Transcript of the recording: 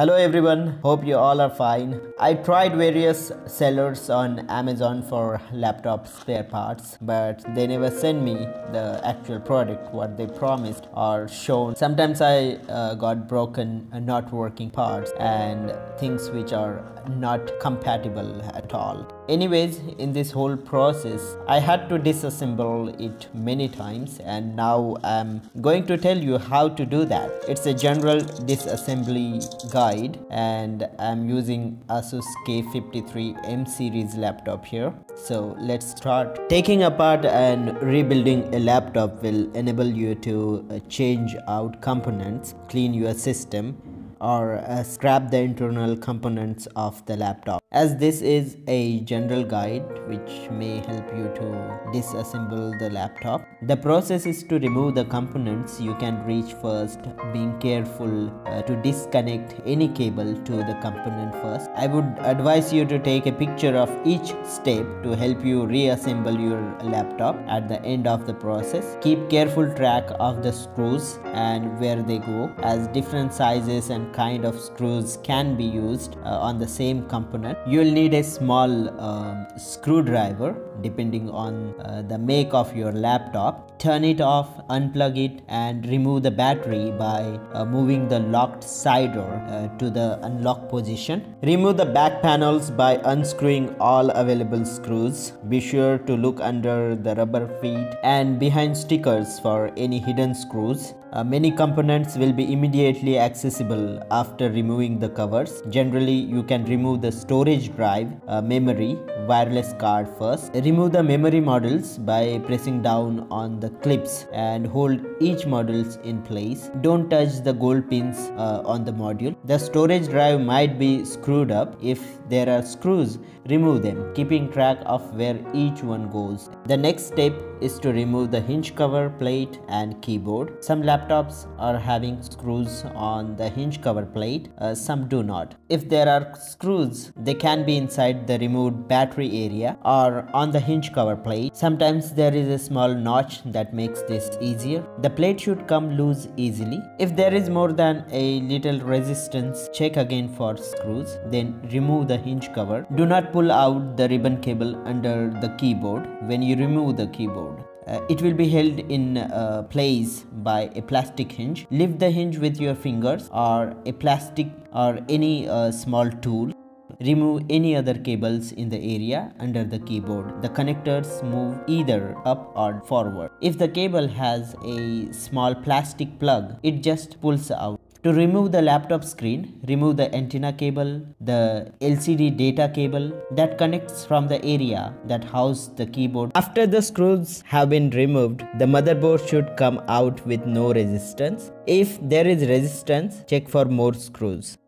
Hello everyone, hope you all are fine. I tried various sellers on Amazon for laptop spare parts, but they never sent me the actual product what they promised or shown. Sometimes I got broken, not working parts and things which are not compatible at all. Anyways, in this whole process I had to disassemble it many times, and now I'm going to tell you how to do that. It's a general disassembly guide, and I'm using Asus K53 M series laptop here. So let's start. Taking apart and rebuilding a laptop will enable you to change out components, clean your system, or scrap the internal components of the laptop. As this is a general guide which may help you to disassemble the laptop, the process is to remove the components you can reach first, being careful to disconnect any cable to the component first. I would advise you to take a picture of each step to help you reassemble your laptop at the end of the process. Keep careful track of the screws and where they go, as different sizes and kind of screws can be used on the same component. You'll need a small screwdriver depending on the make of your laptop. Turn it off, unplug it, and remove the battery by moving the locked side door to the unlock position. Remove the back panels by unscrewing all available screws. Be sure to look under the rubber feet and behind stickers for any hidden screws. Many components will be immediately accessible after removing the covers. Generally, you can remove the storage drive, memory, wireless card first. Remove the memory modules by pressing down on the clips and hold each modules in place. Don't touch the gold pins on the module. The storage drive might be screwed up. If there are screws, remove them, keeping track of where each one goes. The next step is to remove the hinge cover, plate, and keyboard. Some laptops are having screws on the hinge cover plate, some do not. If there are screws, they can be inside the removed battery area or on the hinge cover plate. Sometimes there is a small notch that makes this easier. The plate should come loose easily. If there is more than a little resistance, check again for screws, then remove the hinge cover. Do not pull out the ribbon cable under the keyboard when you remove the keyboard. It will be held in place by a plastic hinge. Lift the hinge with your fingers or a plastic or any small tool. Remove any other cables in the area under the keyboard. The connectors move either up or forward. If the cable has a small plastic plug, it just pulls out. To remove the laptop screen, remove the antenna cable, the LCD data cable that connects from the area that houses the keyboard. After the screws have been removed, the motherboard should come out with no resistance. If there is resistance, check for more screws.